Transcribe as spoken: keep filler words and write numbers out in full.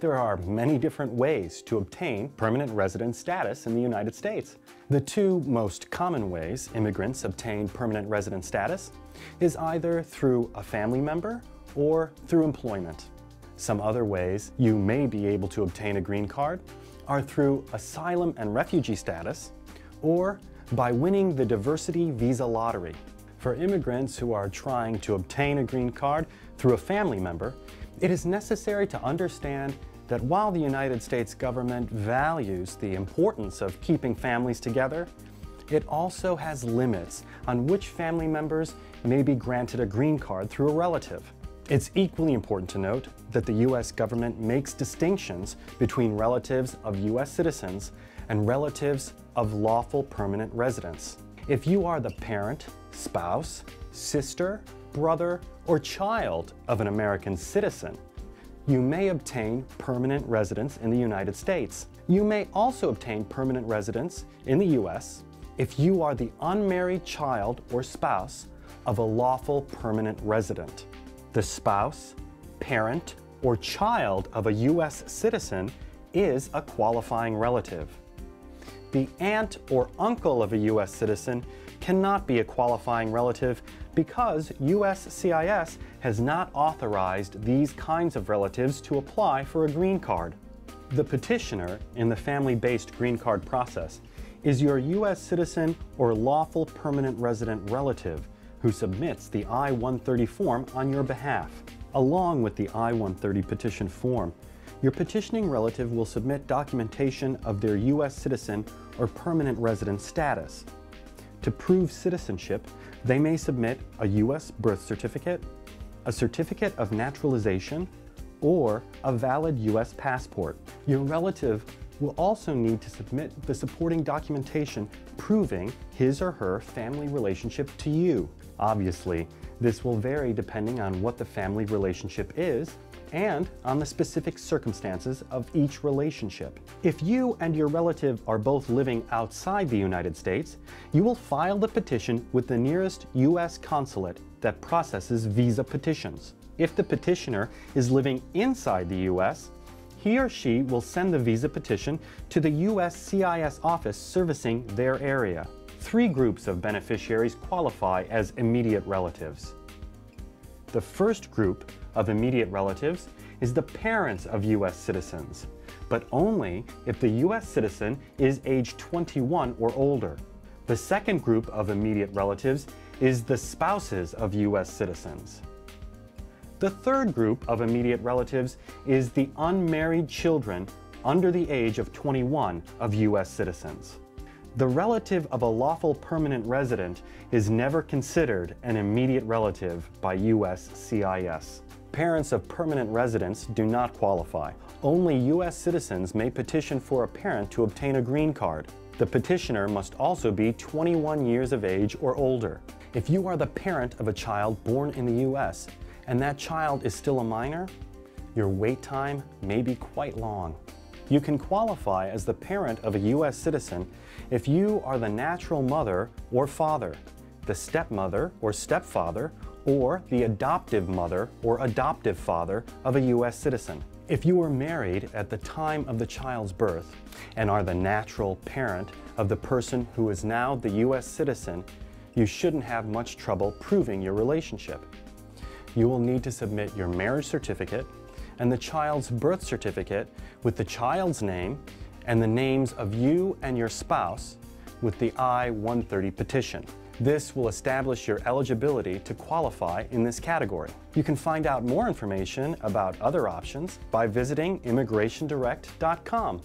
there are many different ways to obtain permanent resident status in the United States. The two most common ways immigrants obtain permanent resident status is either through a family member or through employment. Some other ways you may be able to obtain a green card are through asylum and refugee status or by winning the diversity visa lottery. For immigrants who are trying to obtain a green card through a family member, it is necessary to understand that while the United States government values the importance of keeping families together, it also has limits on which family members may be granted a green card through a relative. It's equally important to note that the U S government makes distinctions between relatives of U S citizens and relatives of lawful permanent residents. If you are the parent, spouse, sister, brother, or child of an American citizen, you may obtain permanent residence in the United States. You may also obtain permanent residence in the U S if you are the unmarried child or spouse of a lawful permanent resident. The spouse, parent, or child of a U S citizen is a qualifying relative. The aunt or uncle of a U S citizen cannot be a qualifying relative because U S C I S has not authorized these kinds of relatives to apply for a green card. The petitioner in the family-based green card process is your U S citizen or lawful permanent resident relative who submits the I one thirty form on your behalf. Along with the I one thirty petition form, your petitioning relative will submit documentation of their U S citizen or permanent resident status. To prove citizenship, they may submit a U S birth certificate, a certificate of naturalization, or a valid U S passport. Your relative will also need to submit the supporting documentation proving his or her family relationship to you. Obviously, this will vary depending on what the family relationship is and on the specific circumstances of each relationship. If you and your relative are both living outside the United States, you will file the petition with the nearest U S consulate that processes visa petitions. If the petitioner is living inside the U S, he or she will send the visa petition to the U S C I S office servicing their area. Three groups of beneficiaries qualify as immediate relatives. The first group of immediate relatives is the parents of U S citizens, but only if the U S citizen is age twenty-one or older. The second group of immediate relatives is the spouses of U S citizens. The third group of immediate relatives is the unmarried children under the age of twenty-one of U S citizens. The relative of a lawful permanent resident is never considered an immediate relative by U S C I S. Parents of permanent residents do not qualify. Only U S citizens may petition for a parent to obtain a green card. The petitioner must also be twenty-one years of age or older. If you are the parent of a child born in the U S and that child is still a minor, your wait time may be quite long. You can qualify as the parent of a U S citizen if you are the natural mother or father, the stepmother or stepfather, or the adoptive mother or adoptive father of a U S citizen. If you were married at the time of the child's birth and are the natural parent of the person who is now the U S citizen, you shouldn't have much trouble proving your relationship. You will need to submit your marriage certificate and the child's birth certificate with the child's name and the names of you and your spouse with the I one thirty petition. This will establish your eligibility to qualify in this category. You can find out more information about other options by visiting immigration direct dot com.